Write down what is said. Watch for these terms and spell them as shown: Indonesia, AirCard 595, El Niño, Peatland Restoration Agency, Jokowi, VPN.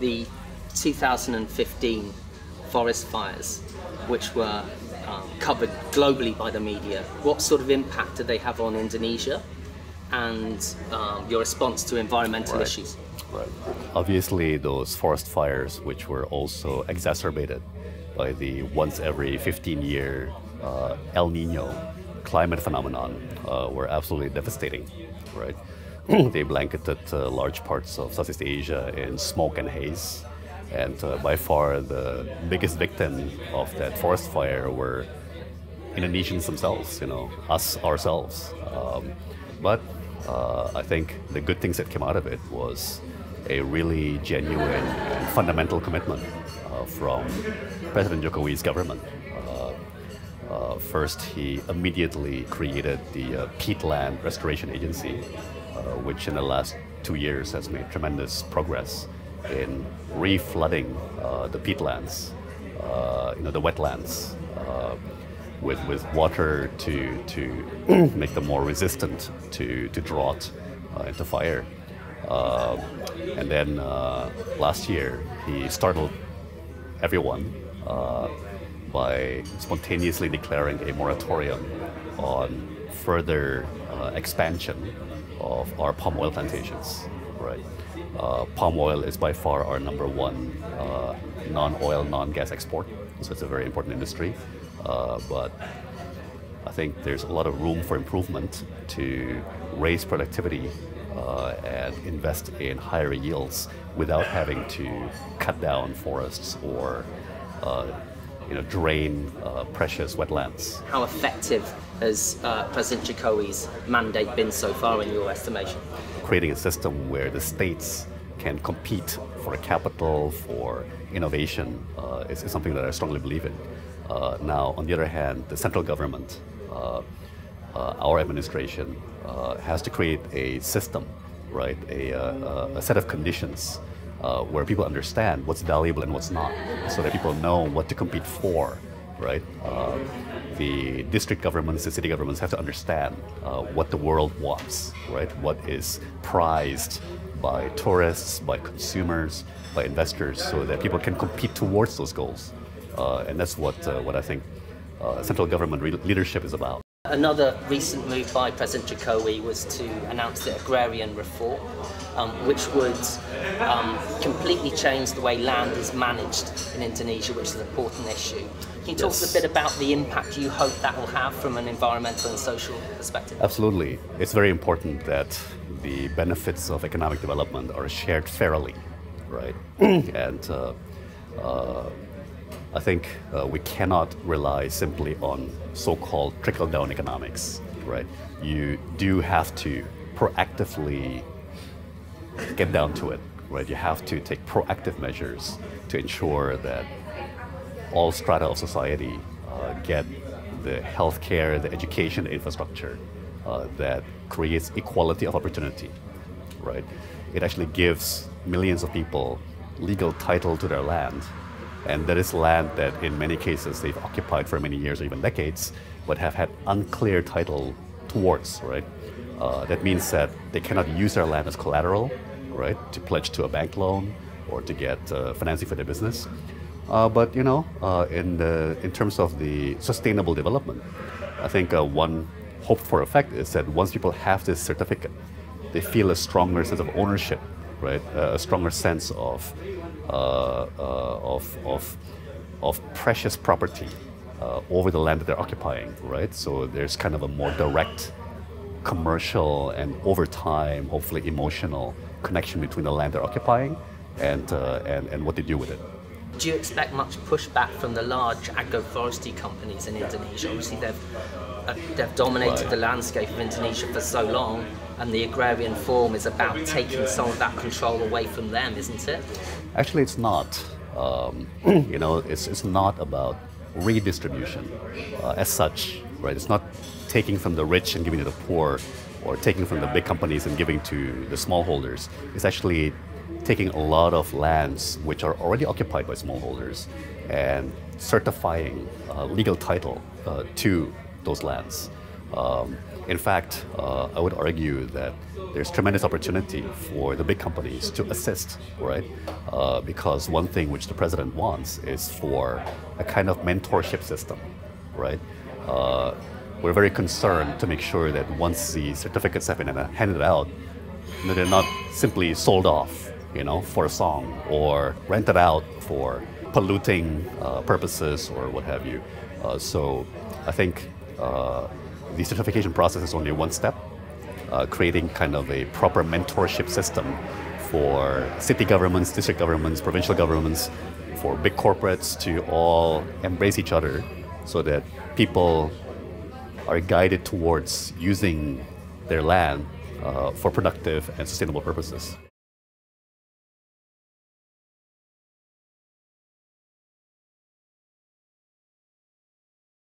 The 2015 forest fires, which were covered globally by the media, what sort of impact did they have on Indonesia and your response to environmental issues? Right. Obviously, those forest fires, which were also exacerbated by the once every 15-year El Niño climate phenomenon, were absolutely devastating. Right? They blanketed large parts of Southeast Asia in smoke and haze. And by far the biggest victim of that forest fire were Indonesians themselves, you know, us ourselves. But I think the good things that came out of it was a really genuine and fundamental commitment from President Jokowi's government. First, he immediately created the Peatland Restoration Agency, which in the last 2 years has made tremendous progress in re-flooding the peatlands, you know, the wetlands, with water to make them more resistant to drought and to fire. And then last year, he startled everyone by spontaneously declaring a moratorium on further expansion of our palm oil plantations. Right. Palm oil is by far our #1 non-oil, non-gas export, so it's a very important industry. But I think there's a lot of room for improvement to raise productivity and invest in higher yields without having to cut down forests or you know, drain precious wetlands. How effective has President Jokowi's mandate been so far, in your estimation? Creating a system where the states can compete for capital, for innovation, is something that I strongly believe in. Now, on the other hand, the central government, our administration, has to create a system, right? A set of conditions where people understand what's valuable and what's not, so that people know what to compete for, right? The district governments, the city governments have to understand what the world wants, right? What is prized by tourists, by consumers, by investors, so that people can compete towards those goals. And that's what I think central government leadership is about. Another recent move by President Jokowi was to announce the agrarian reform, which would completely change the way land is managed in Indonesia, which is an important issue. Can you talk a bit about the impact you hope that will have from an environmental and social perspective? Absolutely. It's very important that the benefits of economic development are shared fairly, right? And I think we cannot rely simply on so-called trickle-down economics, right? You do have to proactively get down to it, right? You have to take proactive measures to ensure that all strata of society get the healthcare, the education, the infrastructure that creates equality of opportunity, right? It actually gives millions of people legal title to their land. And that is land that, in many cases, they've occupied for many years or even decades, but have had unclear title towards, right? That means that they cannot use their land as collateral, right, to pledge to a bank loan or to get financing for their business. But, you know, in terms of the sustainable development, I think one hope for effect is that once people have this certificate, they feel a stronger sense of ownership, right? A stronger sense of precious property over the land that they're occupying, right? So there's kind of a more direct commercial and, over time, hopefully emotional connection between the land they're occupying and what they do with it. Do you expect much pushback from the large agroforestry companies in Indonesia? Obviously, they've dominated the landscape of Indonesia for so long, and the agrarian form is about taking some of that control away from them, isn't it? Actually, it's not. You know, it's not about redistribution as such, right? It's not taking from the rich and giving to the poor, or taking from the big companies and giving to the smallholders. It's actually taking a lot of lands which are already occupied by smallholders and certifying legal title to those lands. In fact, I would argue that there's tremendous opportunity for the big companies to assist, right? Because one thing which the president wants is for a kind of mentorship system, right? We're very concerned to make sure that once the certificates have been handed out, that they're not simply sold off, you know, for a song or rented out for polluting purposes or what have you. So I think the certification process is only one step, creating kind of a proper mentorship system for city governments, district governments, provincial governments, for big corporates to all embrace each other so that people are guided towards using their land for productive and sustainable purposes.